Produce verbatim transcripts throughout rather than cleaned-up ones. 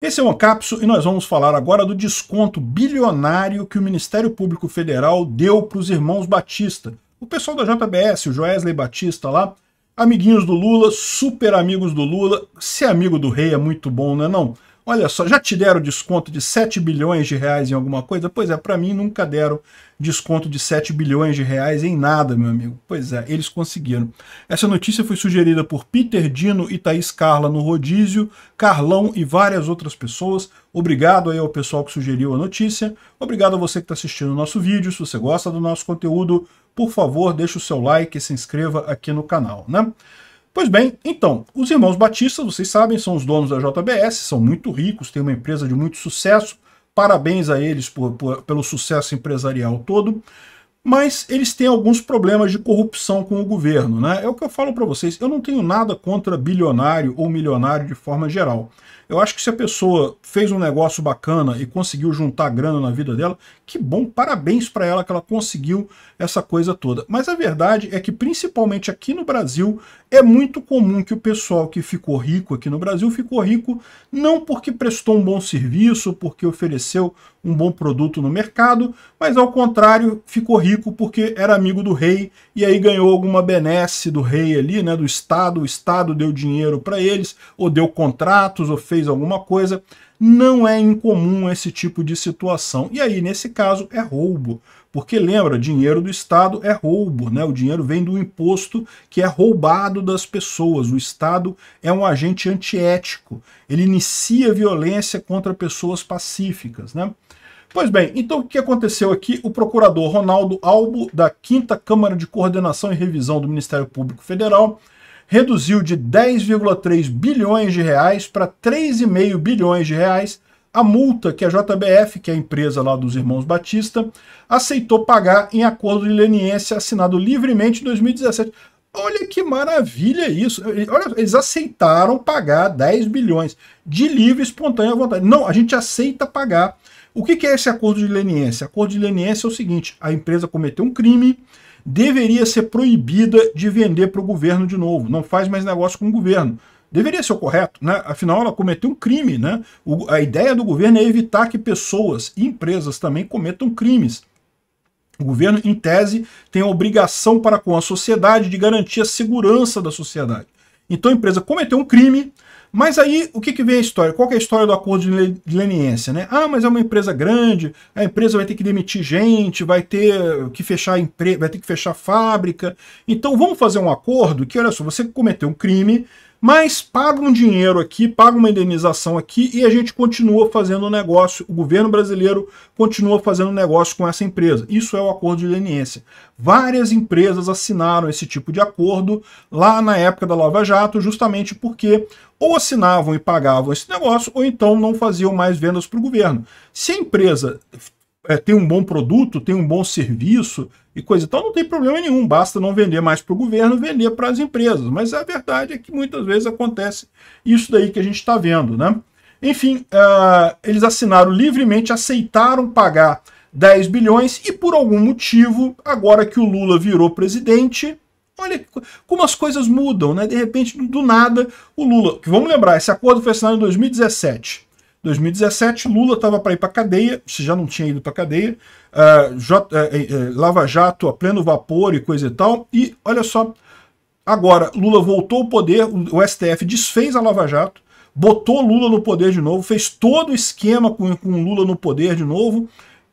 Esse é o Ancapsu e nós vamos falar agora do desconto bilionário que o Ministério Público Federal deu para os irmãos Batista. O pessoal da J B S, o Joesley Batista lá, amiguinhos do Lula, super amigos do Lula. Ser amigo do rei é muito bom, não é não? Olha só, já te deram desconto de sete bilhões de reais em alguma coisa? Pois é, para mim nunca deram desconto de sete bilhões de reais em nada, meu amigo. Pois é, eles conseguiram. Essa notícia foi sugerida por Peter Dino e Thaís Carla no Rodízio, Carlão e várias outras pessoas. Obrigado aí ao pessoal que sugeriu a notícia. Obrigado a você que está assistindo o nosso vídeo. Se você gosta do nosso conteúdo, por favor, deixa o seu like e se inscreva aqui no canal, né? Pois bem, então, os irmãos Batista, vocês sabem, são os donos da J B S, são muito ricos, têm uma empresa de muito sucesso. Parabéns a eles por, por, pelo sucesso empresarial todo. Mas eles têm alguns problemas de corrupção com o governo, né? É o que eu falo para vocês, eu não tenho nada contra bilionário ou milionário de forma geral. Eu acho que se a pessoa fez um negócio bacana e conseguiu juntar grana na vida dela, que bom, parabéns para ela que ela conseguiu essa coisa toda. Mas a verdade é que, principalmente aqui no Brasil, é muito comum que o pessoal que ficou rico aqui no Brasil ficou rico não porque prestou um bom serviço, porque ofereceu um bom produto no mercado, mas ao contrário, ficou rico porque era amigo do rei e aí ganhou alguma benesse do rei ali, né, do Estado, o Estado deu dinheiro para eles, ou deu contratos, ou fez alguma coisa. Não é incomum esse tipo de situação. E aí, nesse caso, é roubo. Porque, lembra, dinheiro do Estado é roubo, né? O dinheiro vem do imposto que é roubado das pessoas. O Estado é um agente antiético. Ele inicia violência contra pessoas pacíficas, né? Pois bem, então o que aconteceu aqui? O procurador Ronaldo Albo, da quinta Câmara de Coordenação e Revisão do Ministério Público Federal, reduziu de dez vírgula três bilhões de reais para três vírgula cinco bilhões de reais a multa que a J B F, que é a empresa lá dos irmãos Batista, aceitou pagar em acordo de leniência assinado livremente em dois mil e dezessete. Olha que maravilha isso! Olha, eles aceitaram pagar dez bilhões de livre e espontânea vontade. Não, a gente aceita pagar. O que é esse acordo de leniência? Acordo de leniência é o seguinte, a empresa cometeu um crime, deveria ser proibida de vender para o governo de novo, não faz mais negócio com o governo. Deveria ser o correto, né? Afinal, ela cometeu um crime, né? O, a ideia do governo é evitar que pessoas e empresas também cometam crimes. O governo, em tese, tem a obrigação para com a sociedade de garantir a segurança da sociedade. Então a empresa cometeu um crime, mas aí o que, que vem a história? Qual que é a história do acordo de leniência, né? Ah, mas é uma empresa grande, a empresa vai ter que demitir gente, vai ter que fechar empre... vai ter que fechar fábrica. Então vamos fazer um acordo que, olha só, você cometeu um crime, mas paga um dinheiro aqui, paga uma indenização aqui e a gente continua fazendo o negócio, o governo brasileiro continua fazendo negócio com essa empresa. Isso é o acordo de leniência. Várias empresas assinaram esse tipo de acordo lá na época da Lava Jato, justamente porque ou assinavam e pagavam esse negócio, ou então não faziam mais vendas para o governo. Se a empresa é, tem um bom produto, tem um bom serviço e coisa e tal, não tem problema nenhum, basta não vender mais para o governo, vender para as empresas. Mas a verdade é que muitas vezes acontece isso daí que a gente está vendo, né? Enfim, uh, eles assinaram livremente, aceitaram pagar dez bilhões e por algum motivo, agora que o Lula virou presidente, olha como as coisas mudam, né? De repente, do nada, o Lula, que vamos lembrar, esse acordo foi assinado em dois mil e dezessete, dois mil e dezessete, Lula estava para ir para a cadeia, se já não tinha ido para a cadeia, uh, J, uh, uh, Lava Jato a pleno vapor e coisa e tal, e olha só, agora Lula voltou ao poder, o S T F desfez a Lava Jato, botou Lula no poder de novo, fez todo o esquema com, com Lula no poder de novo,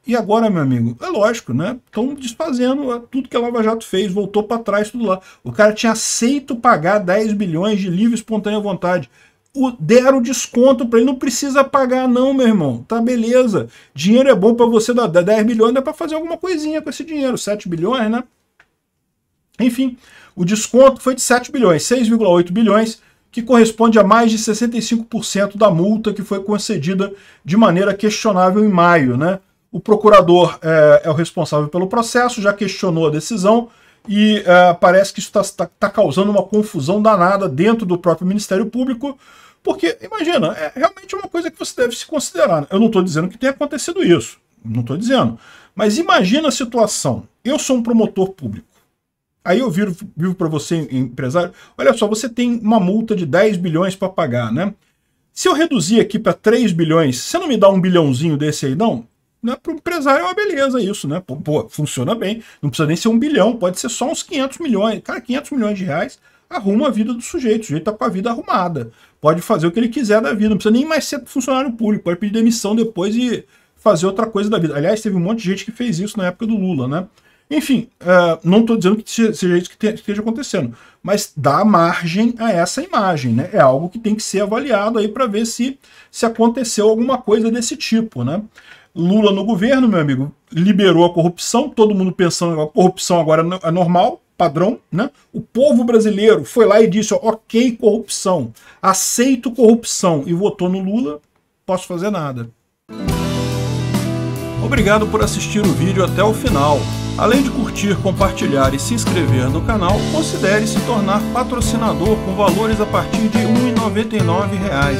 e agora, meu amigo, é lógico, né? Estão desfazendo tudo que a Lava Jato fez, voltou para trás, tudo lá. O cara tinha aceito pagar dez bilhões de livre e espontânea vontade, O, deram desconto para ele, não precisa pagar não, meu irmão, tá beleza, dinheiro é bom para você, dar dez bilhões dá para fazer alguma coisinha com esse dinheiro, sete bilhões, né? Enfim, o desconto foi de sete bilhões, seis vírgula oito bilhões, que corresponde a mais de sessenta e cinco por cento da multa que foi concedida de maneira questionável em maio, né? O procurador é, é o responsável pelo processo, já questionou a decisão, e uh, parece que isso está tá, tá causando uma confusão danada dentro do próprio Ministério Público, porque, imagina, é realmente uma coisa que você deve se considerar. Eu não estou dizendo que tenha acontecido isso, não estou dizendo, mas imagina a situação. Eu sou um promotor público, aí eu viro, viro para você, empresário, olha só, você tem uma multa de dez bilhões para pagar, né? Se eu reduzir aqui para três bilhões, você não me dá um bilhãozinho desse aí, não? Né? Para o empresário é uma beleza isso, né? Pô, pô, funciona bem. Não precisa nem ser um bilhão, pode ser só uns quinhentos milhões. Cara, quinhentos milhões de reais arruma a vida do sujeito. O sujeito tá com a vida arrumada. Pode fazer o que ele quiser da vida. Não precisa nem mais ser funcionário público. Pode pedir demissão depois e fazer outra coisa da vida. Aliás, teve um monte de gente que fez isso na época do Lula, né? Enfim, uh, não estou dizendo que seja isso que esteja acontecendo, mas dá margem a essa imagem, né? É algo que tem que ser avaliado aí para ver se, se aconteceu alguma coisa desse tipo, né? Lula no governo, meu amigo, liberou a corrupção, todo mundo pensando que a corrupção agora é normal, padrão, né? O povo brasileiro foi lá e disse, ó, ok, corrupção, aceito corrupção, e votou no Lula, posso fazer nada. Obrigado por assistir o vídeo até o final. Além de curtir, compartilhar e se inscrever no canal, considere se tornar patrocinador com valores a partir de um real e noventa e nove centavos.